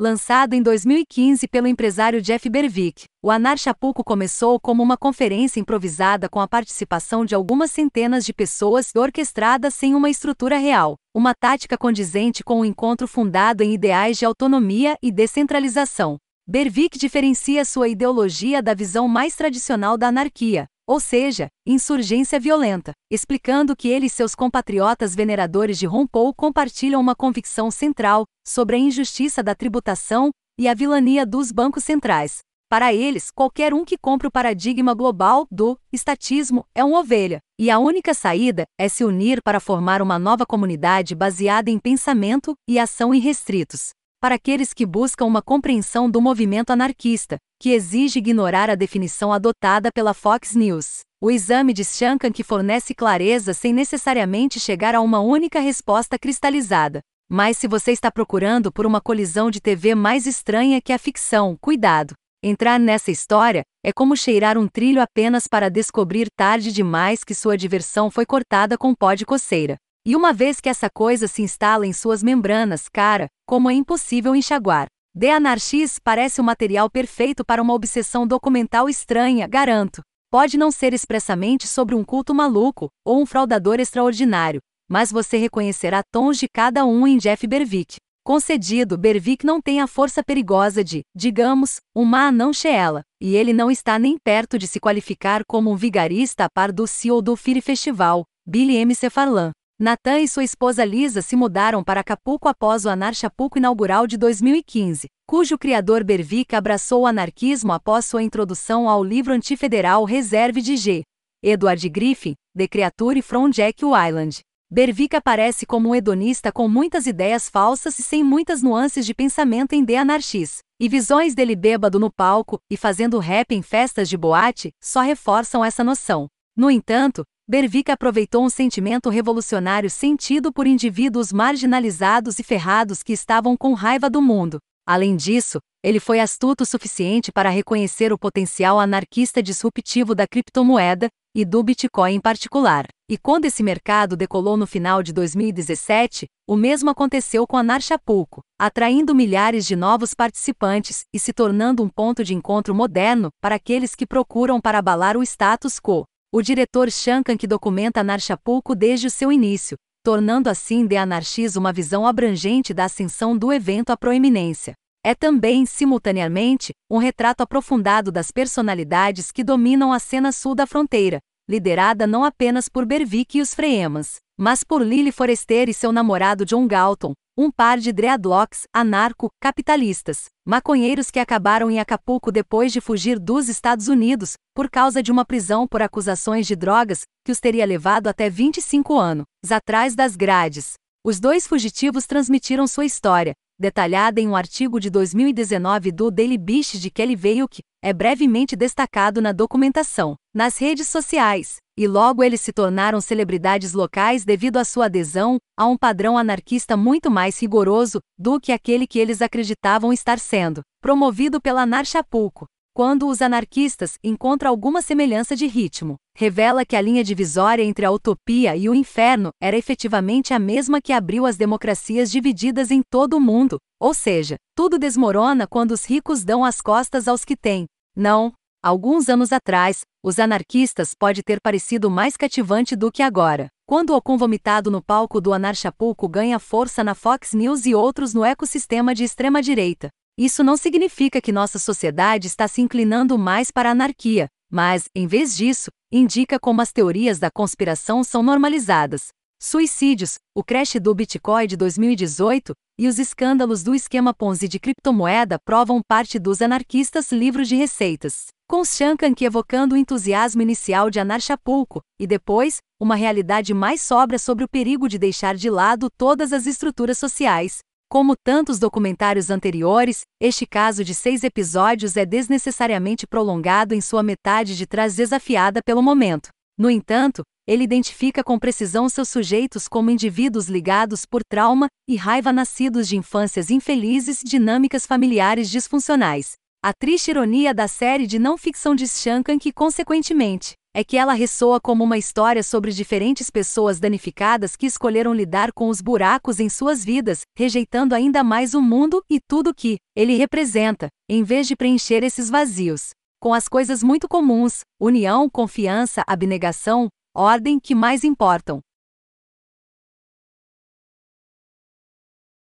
Lançado em 2015 pelo empresário Jeff Berwick, o Anarchapulco começou como uma conferência improvisada com a participação de algumas centenas de pessoas e orquestrada sem uma estrutura real, uma tática condizente com um encontro fundado em ideais de autonomia e descentralização. Berwick diferencia sua ideologia da visão mais tradicional da anarquia, ou seja, insurgência violenta, explicando que ele e seus compatriotas veneradores de Ron Paul compartilham uma convicção central sobre a injustiça da tributação e a vilania dos bancos centrais. Para eles, qualquer um que compra o paradigma global do estatismo é um ovelha, e a única saída é se unir para formar uma nova comunidade baseada em pensamento e ação irrestritos. Para aqueles que buscam uma compreensão do movimento anarquista, que exige ignorar a definição adotada pela Fox News, o exame de Shanken que fornece clareza sem necessariamente chegar a uma única resposta cristalizada. Mas se você está procurando por uma colisão de TV mais estranha que a ficção, cuidado! Entrar nessa história é como cheirar um trilho apenas para descobrir tarde demais que sua diversão foi cortada com pó de coceira. E uma vez que essa coisa se instala em suas membranas, cara, como é impossível enxaguar. The Anarchists parece o material perfeito para uma obsessão documental estranha, garanto. Pode não ser expressamente sobre um culto maluco, ou um fraudador extraordinário, mas você reconhecerá tons de cada um em Jeff Berwick. Concedido, Berwick não tem a força perigosa de, digamos, uma anã Sheela, e ele não está nem perto de se qualificar como um vigarista a par do CEO do Fire Festival, Billy M. McFarland. Nathan e sua esposa Lisa se mudaram para Acapulco após o Anarchapulco inaugural de 2015, cujo criador Berwick abraçou o anarquismo após sua introdução ao livro antifederal Reserve de G. Edward Griffin, The Creature from Jack Island. Berwick aparece como um hedonista com muitas ideias falsas e sem muitas nuances de pensamento em The Anarchists, e visões dele bêbado no palco e fazendo rap em festas de boate só reforçam essa noção. No entanto, Berwick aproveitou um sentimento revolucionário sentido por indivíduos marginalizados e ferrados que estavam com raiva do mundo. Além disso, ele foi astuto o suficiente para reconhecer o potencial anarquista disruptivo da criptomoeda, e do Bitcoin em particular. E quando esse mercado decolou no final de 2017, o mesmo aconteceu com Anarchapulco, atraindo milhares de novos participantes e se tornando um ponto de encontro moderno para aqueles que procuram para abalar o status quo. O diretor Shankan que documenta Anarchapulco desde o seu início, tornando assim The Anarchists uma visão abrangente da ascensão do evento à proeminência. É também, simultaneamente, um retrato aprofundado das personalidades que dominam a cena sul da fronteira, liderada não apenas por Berwick e os Freemas, mas por Lily Forester e seu namorado John Galton, um par de dreadlocks, anarco-capitalistas, maconheiros que acabaram em Acapulco depois de fugir dos Estados Unidos, por causa de uma prisão por acusações de drogas, que os teria levado até 25 anos, atrás das grades. Os dois fugitivos transmitiram sua história, detalhada em um artigo de 2019 do Daily Beast de Kelly Veil que é brevemente destacado na documentação, nas redes sociais. E logo eles se tornaram celebridades locais devido à sua adesão a um padrão anarquista muito mais rigoroso do que aquele que eles acreditavam estar sendo promovido pela Anarchapulco. Quando os anarquistas encontram alguma semelhança de ritmo, revela que a linha divisória entre a utopia e o inferno era efetivamente a mesma que abriu as democracias divididas em todo o mundo, ou seja, tudo desmorona quando os ricos dão as costas aos que têm. Não. Alguns anos atrás, os anarquistas pode ter parecido mais cativante do que agora, quando o convomitado no palco do Anarchapulco ganha força na Fox News e outros no ecossistema de extrema-direita. Isso não significa que nossa sociedade está se inclinando mais para a anarquia, mas, em vez disso, indica como as teorias da conspiração são normalizadas. Suicídios, o crash do Bitcoin de 2018 e os escândalos do esquema Ponzi de criptomoeda provam parte dos anarquistas livros de receitas, com Shankan que evocando o entusiasmo inicial de Anarchapulco, e depois, uma realidade mais sóbria sobre o perigo de deixar de lado todas as estruturas sociais. Como tantos documentários anteriores, este caso de 6 episódios é desnecessariamente prolongado em sua metade de trás desafiada pelo momento. No entanto, ele identifica com precisão seus sujeitos como indivíduos ligados por trauma e raiva nascidos de infâncias infelizes e dinâmicas familiares disfuncionais. A triste ironia da série de não ficção de Shankan que, consequentemente, é que ela ressoa como uma história sobre diferentes pessoas danificadas que escolheram lidar com os buracos em suas vidas, rejeitando ainda mais o mundo e tudo que ele representa, em vez de preencher esses vazios com as coisas muito comuns, união, confiança, abnegação, ordem, que mais importam.